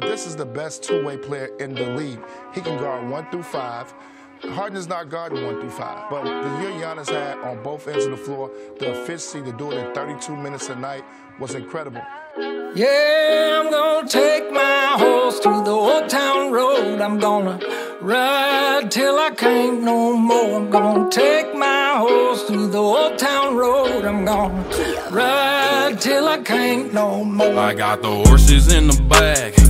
But this is the best two-way player in the league. He can guard 1 through 5. Harden is not guarding 1 through 5. But the year Giannis had on both ends of the floor, the efficiency to do it in 32 minutes a night was incredible. Yeah, I'm gonna take my horse to the Old Town Road. I'm gonna ride till I can't no more. I'm gonna take my horse to the Old Town Road. I'm gonna ride till I can't no more. I got the horses in the back.